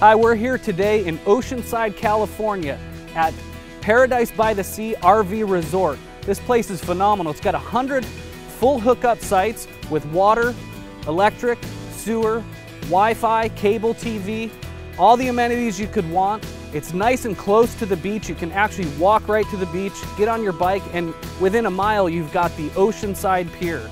Hi, we're here today in Oceanside, California at Paradise by the Sea RV Resort. This place is phenomenal. It's got 100 full hookup sites with water, electric, sewer, Wi-Fi, cable TV, all the amenities you could want. It's nice and close to the beach. You can actually walk right to the beach, get on your bike, and within a mile you've got the Oceanside Pier.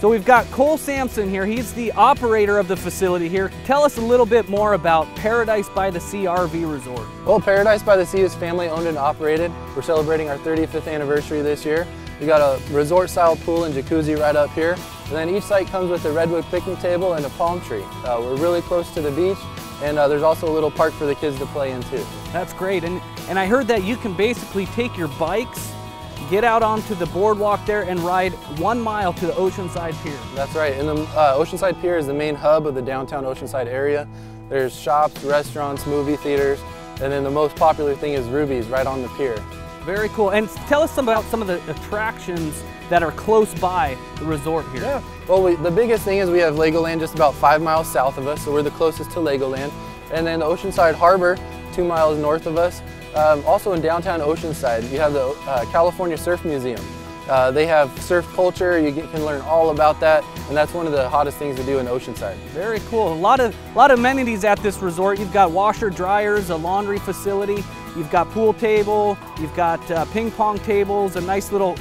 So we've got Cole Sampson here. He's the operator of the facility here. Tell us a little bit more about Paradise by the Sea RV Resort. Well, Paradise by the Sea is family owned and operated. We're celebrating our 35th anniversary this year. We got a resort style pool and jacuzzi right up here. And then each site comes with a redwood picnic table and a palm tree. We're really close to the beach, and there's also a little park for the kids to play in too. That's great, and I heard that you can basically take your bikes, get out onto the boardwalk there and ride 1 mile to the Oceanside Pier. That's right, and the Oceanside Pier is the main hub of the downtown Oceanside area. There's shops, restaurants, movie theaters, and then the most popular thing is Ruby's right on the pier. Very cool, and tell us about some of the attractions that are close by the resort here. Yeah, well the biggest thing is we have Legoland just about 5 miles south of us, so we're the closest to Legoland. And then Oceanside Harbor, 2 miles north of us. Also in downtown Oceanside, you have the California Surf Museum. They have surf culture, you can learn all about that, and that's one of the hottest things to do in Oceanside. Very cool, a lot of amenities at this resort. You've got washer dryers, a laundry facility, you've got pool table, you've got ping pong tables, a nice little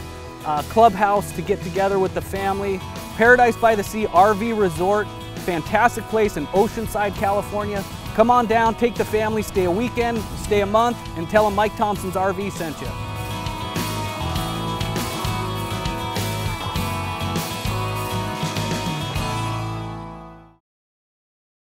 clubhouse to get together with the family. Paradise by the Sea RV Resort, fantastic place in Oceanside, California. Come on down, take the family, stay a weekend, stay a month, and tell them Mike Thompson's RV sent you.